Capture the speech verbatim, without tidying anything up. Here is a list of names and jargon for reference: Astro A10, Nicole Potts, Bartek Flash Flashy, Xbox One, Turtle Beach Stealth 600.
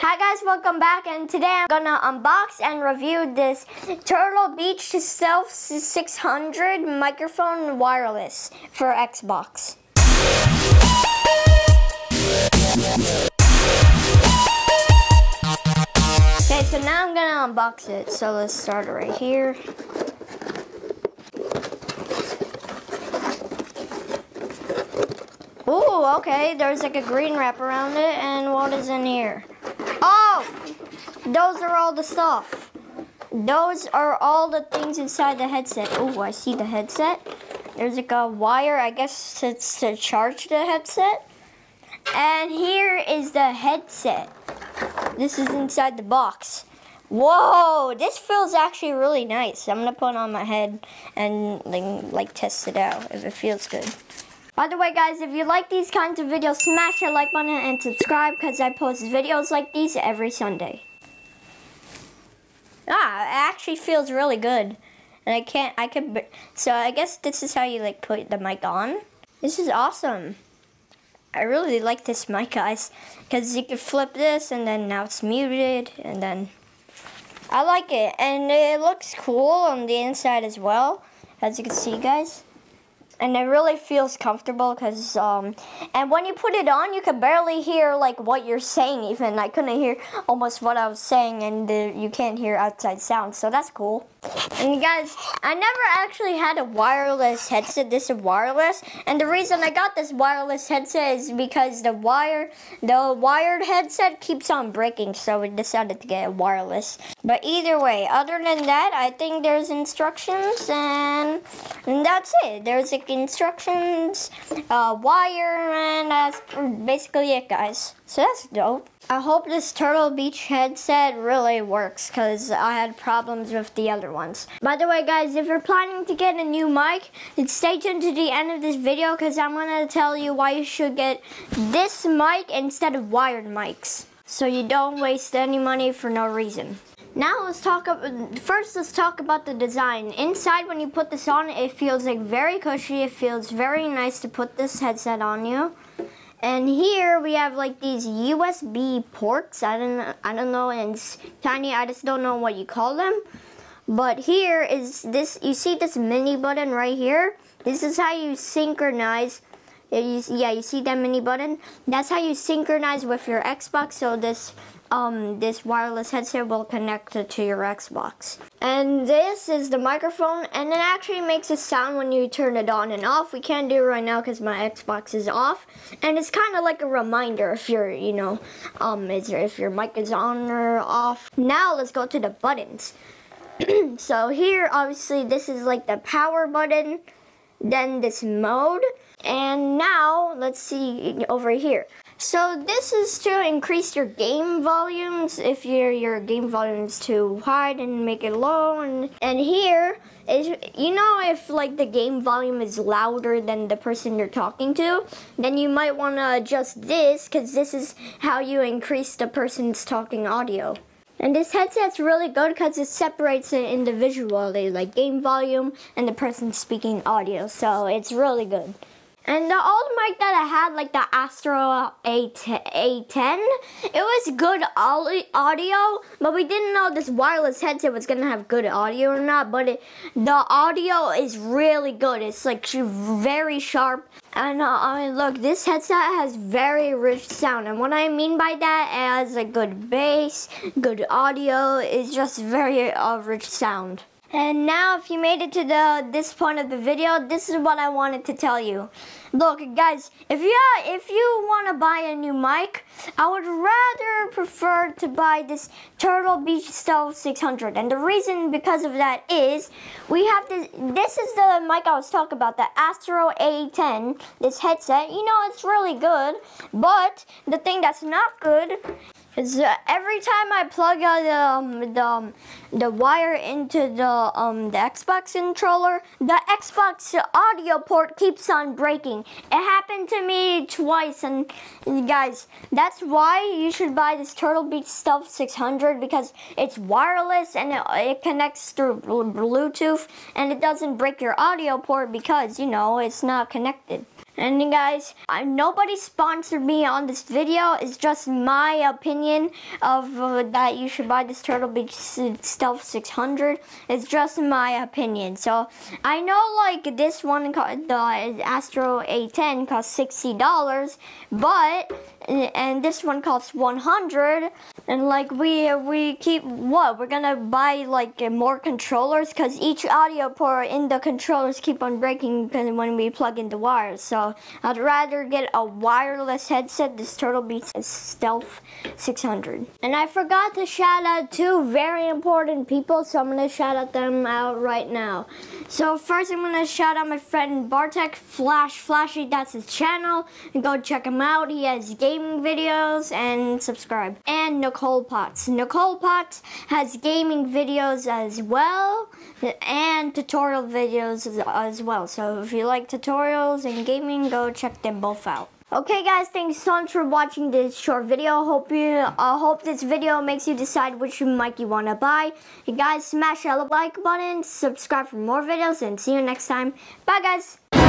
Hi guys, welcome back, and today I'm gonna unbox and review this Turtle Beach Stealth six hundred microphone wireless for Xbox. Okay, so now I'm gonna unbox it. So let's start it right here. Ooh, okay, there's like a green wrap around it, and what is in here? Oh, those are all the stuff. Those are all the things inside the headset. Oh, I see the headset. There's like a wire, I guess it's to charge the headset. And here is the headset. This is inside the box. Whoa, this feels actually really nice. I'm gonna put it on my head and like, like test it out if it feels good. By the way guys, if you like these kinds of videos, smash that like button and subscribe because I post videos like these every Sunday. Ah, it actually feels really good. And I can't, I can, so I guess this is how you like put the mic on. This is awesome. I really like this mic guys, because you can flip this and then now it's muted and then, I like it. And it looks cool on the inside as well, as you can see guys. And it really feels comfortable because, um, and when you put it on, you can barely hear like what you're saying even. I couldn't hear almost what I was saying and uh, you can't hear outside sound, so that's cool. And guys, I never actually had a wireless headset. This is wireless. And the reason I got this wireless headset is because the wire, the wired headset keeps on breaking, so we decided to get a wireless. But either way, other than that, I think there's instructions and, and that's it. There's a instructions, uh, wire, and that's basically it guys. So that's dope. I hope this Turtle Beach headset really works because I had problems with the other ones. By the way guys, if you're planning to get a new mic, stay tuned to the end of this video because I'm going to tell you why you should get this mic instead of wired mics, so you don't waste any money for no reason. Now let's talk about, first let's talk about the design. Inside when you put this on, it feels like very cushy. It feels very nice to put this headset on you. And here we have like these U S B ports. I don't, I don't know, and it's tiny, I just don't know what you call them. But here is this, you see this mini button right here? This is how you synchronize. Yeah, you see that mini button? That's how you synchronize with your Xbox, so this um, this wireless headset will connect it to your Xbox. And this is the microphone, and it actually makes a sound when you turn it on and off. We can't do it right now because my Xbox is off. And it's kind of like a reminder if you're, you know, um, if your mic is on or off. Now let's go to the buttons. So here, obviously, this is like the power button, then this mode. And now, let's see over here. So this is to increase your game volumes if your your game volume is too high, and make it low. And, and here is, you know, if like the game volume is louder than the person you're talking to, then you might want to adjust this because this is how you increase the person's talking audio. And this headset's really good because it separates it individually, like game volume and the person speaking audio, so it's really good. And the old mic that I had, like the Astro A ten, it was good audio, but we didn't know this wireless headset was going to have good audio or not, but it, the audio is really good. It's like very sharp. And uh, I mean, look, this headset has very rich sound. And what I mean by that as a good bass, good audio, is just very uh, rich sound. And now if you made it to the this point of the video, this is what I wanted to tell you. Look guys, if you if you want to buy a new mic, I would rather prefer to buy this Turtle Beach Stealth six hundred. And the reason because of that is we have this this is the mic I was talking about, the Astro A ten, this headset. You know, it's really good, but the thing that's not good, Uh, every time I plug out um, the um, the wire into the um, the Xbox controller, the Xbox audio port keeps on breaking. It happened to me twice, and guys, that's why you should buy this Turtle Beach Stealth six hundred because it's wireless and it, it connects through Bluetooth and it doesn't break your audio port because, you know, it's not connected. And you guys, I, nobody sponsored me on this video. It's just my opinion of uh, that you should buy this Turtle Beach Stealth six hundred. It's just my opinion. So I know like this one, the Astro A ten, costs sixty dollars, but and this one costs one hundred. And like we we keep what we're gonna buy like more controllers because each audio port in the controllers keep on breaking when we plug in the wires. So I'd rather get a wireless headset, this Turtle Beach Stealth six hundred. And I forgot to shout out two very important people, so I'm going to shout out them out right now. So first I'm going to shout out my friend Bartek Flash Flashy, that's his channel. And go check him out, he has gaming videos, and subscribe. And Nicole Potts. Nicole Potts has gaming videos as well, and tutorial videos as well. So if you like tutorials and gaming, go check them both out. Okay guys, thanks so much for watching this short video. Hope you uh, hope this video makes you decide which mic you want to buy. You guys, smash that like button, subscribe for more videos, and see you next time. Bye guys.